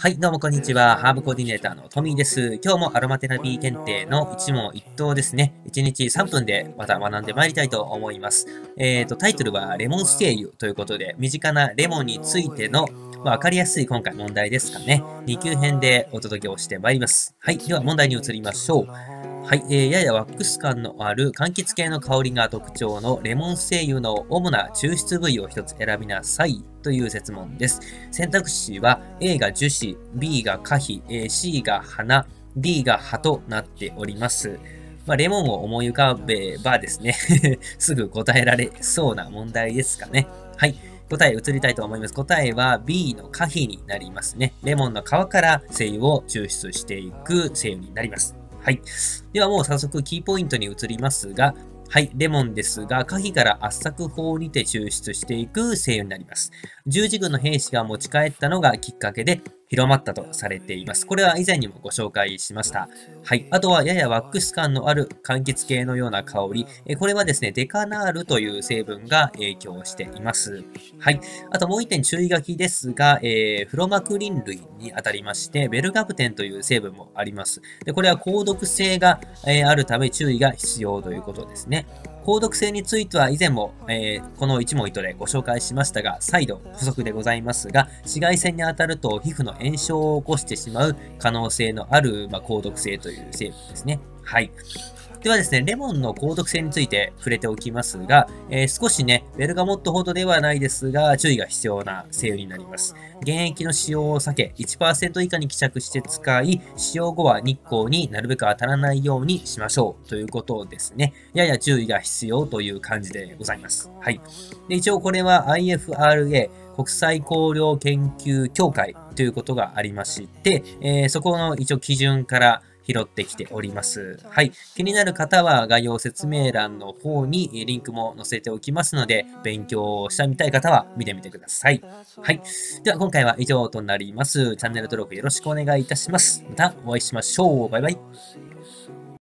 はい、どうもこんにちは。ハーブコーディネーターのトミーです。今日もアロマテラピー検定の一問一答ですね。1日3分でまた学んでまいりたいと思います。タイトルはレモン精油ということで、身近なレモンについてのわかりやすい今回問題ですかね。2級編でお届けをしてまいります。はい、では問題に移りましょう。はい、ややワックス感のある柑橘系の香りが特徴のレモン精油の主な抽出部位を一つ選びなさいという設問です。選択肢は A が樹脂、B が花皮、C が花、D が葉となっております。レモンを思い浮かべばですね、すぐ答えられそうな問題ですかね。はい。答え移りたいと思います。答えは B の花皮になりますね。レモンの皮から精油を抽出していく精油になります。はい。ではもう早速キーポイントに移りますが、はい、レモンですが、花皮から圧搾法にて抽出していく精油になります。十字軍の兵士が持ち帰ったのがきっかけで広まったとされています。これは以前にもご紹介しました。はい。あとはややワックス感のある柑橘系のような香り。これはですね、デカナールという成分が影響しています。はい。あともう一点注意書きですが、フロマクリン類にあたりまして、ベルガプテンという成分もあります。で、これは高毒性があるため注意が必要ということですね。高毒性については以前も、この一問一答でご紹介しましたが、再度補足でございますが、紫外線に当たると皮膚の炎症を起こしてしまう可能性のある、高毒性という成分ですね。はい。ではですね、レモンの高毒性について触れておきますが、少しね、ベルガモットほどではないですが、注意が必要な精油になります。原液の使用を避け、1% 以下に希釈して使い、使用後は日光になるべく当たらないようにしましょうということですね。やや注意が必要という感じでございます。はい。で、一応これは IFRA、国際香料研究協会ということがありまして、そこの一応基準から拾ってきております。はい。気になる方は概要説明欄の方にリンクも載せておきますので、勉強をしてみたい方は見てみてください。はい。では今回は以上となります。チャンネル登録よろしくお願いいたします。またお会いしましょう。バイバイ。